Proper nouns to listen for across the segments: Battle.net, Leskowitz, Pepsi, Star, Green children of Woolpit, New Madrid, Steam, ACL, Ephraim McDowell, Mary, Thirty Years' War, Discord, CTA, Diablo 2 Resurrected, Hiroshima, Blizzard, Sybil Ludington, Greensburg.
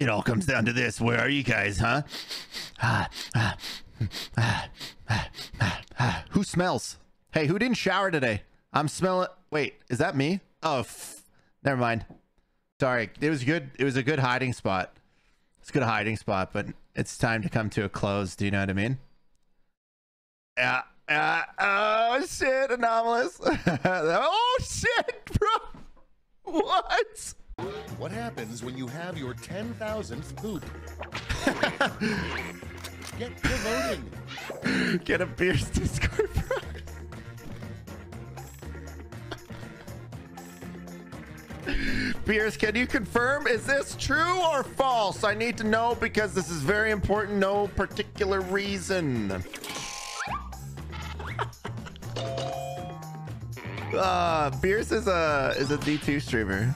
It all comes down to this. Where are you guys, huh? Who smells? Hey, who didn't shower today? I'm smelling. Wait, is that me? Oh, never mind. Sorry. It was good. It was a good hiding spot. It's a good hiding spot, but it's time to come to a close. Do you know what I mean? Yeah. Oh shit, anomalous. Oh shit, bro. What? What happens when you have your 10,000th poop? Get promoting. Get a Beer's Discord, bro. Beers, can you confirm? Is this true or false? I need to know because this is very important. No particular reason. Beers is a D2 streamer.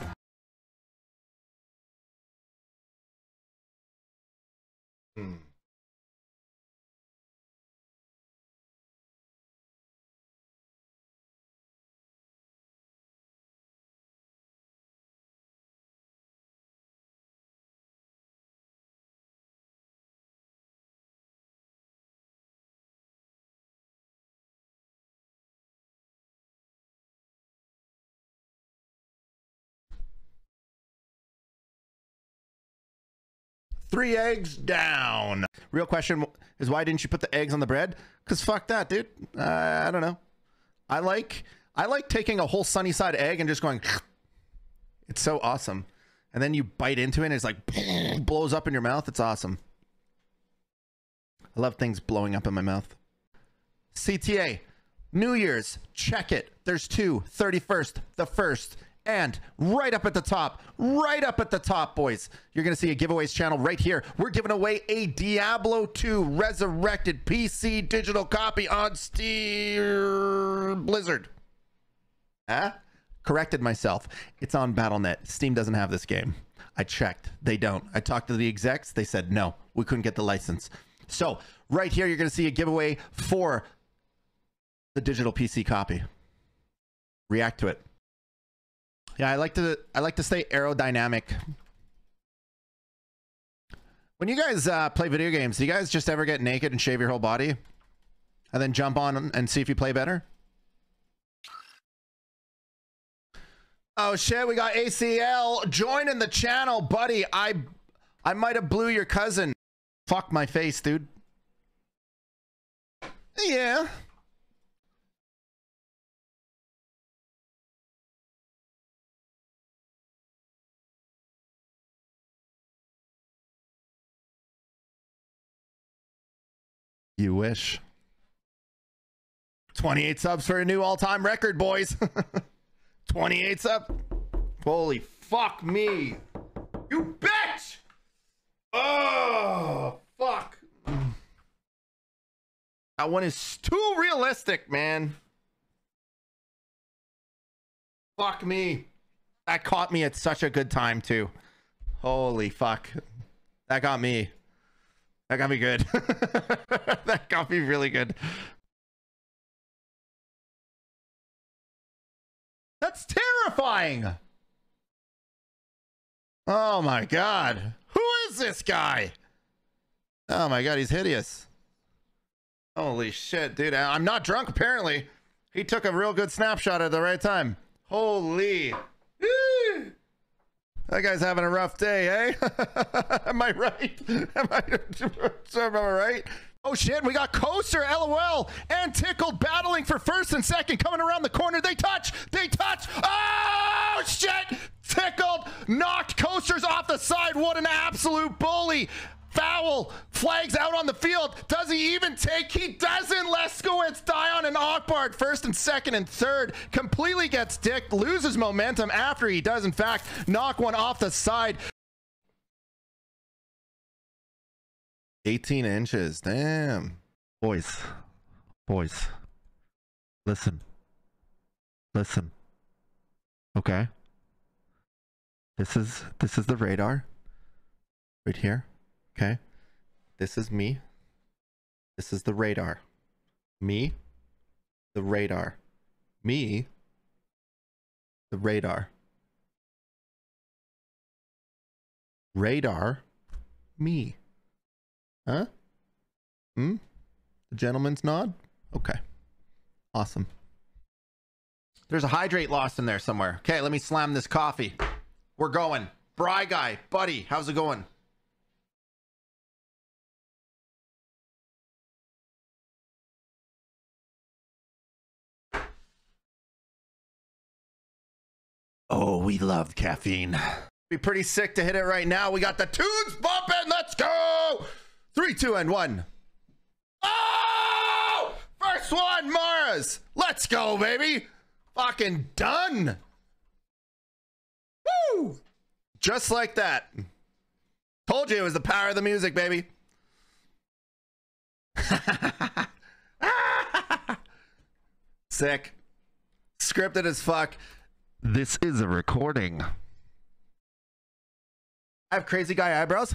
Three eggs down. Real question is, why didn't you put the eggs on the bread? Because fuck that, dude. I don't know. I like taking a whole sunny side egg and just going, it's so awesome. And then you bite into it and it's like blows up in your mouth. It's awesome. I love things blowing up in my mouth. CTA, New Year's, check it. There's two, 31st, the 1st. And right up at the top, boys, you're going to see a giveaways channel right here. We're giving away a Diablo 2 Resurrected PC digital copy on Steam. Blizzard. Huh? Corrected myself. It's on Battle.net. Steam doesn't have this game. I checked. They don't. I talked to the execs. They said, no, we couldn't get the license. So right here, you're going to see a giveaway for the digital PC copy. React to it. Yeah, I like to stay aerodynamic. When you guys play video games, do you guys just ever get naked and shave your whole body? And then jump on and see if you play better? Oh shit, we got ACL joining the channel, buddy. I might have blew your cousin. Fuck my face, dude. Yeah. You wish. 28 subs for a new all-time record, boys. 28 subs. Holy fuck me. You bitch! Oh, fuck. That one is too realistic, man. Fuck me. That caught me at such a good time, too. Holy fuck. That got me. That got me good. That got me really good. That's terrifying. Oh my god. Who is this guy? Oh my god, he's hideous. Holy shit, dude. I'm not drunk, apparently. He took a real good snapshot at the right time. Holy. That guy's having a rough day, eh? Am I right? Am I right? Oh shit, we got Coaster, LOL, and Tickled battling for first and second, coming around the corner. They touch. Oh shit! Tickled knocked Coasters off the side. What an absolute bully. Foul, flags out on the field. Does he even take? He doesn't. Leskowitz, Dion, and Akbar at first and second and third. Completely gets dicked, loses momentum after he does, in fact, knock one off the side. 18 inches, damn. Boys, listen. Okay. This is the radar right here. Okay, this is me. This is the radar. Me, the radar. Me, the radar. Radar me. Huh? Hmm? The gentleman's nod? Okay. Awesome. There's a hydrate loss in there somewhere. Okay, let me slam this coffee. We're going. Bry guy, buddy, how's it going? Oh, we love caffeine. Be pretty sick to hit it right now. We got the tunes bumping. Let's go. 3, 2, and 1. Oh! First one, Mars. Let's go, baby. Fucking done. Woo! Just like that. Told you it was the power of the music, baby. Sick. Scripted as fuck. This is a recording. I have crazy guy eyebrows.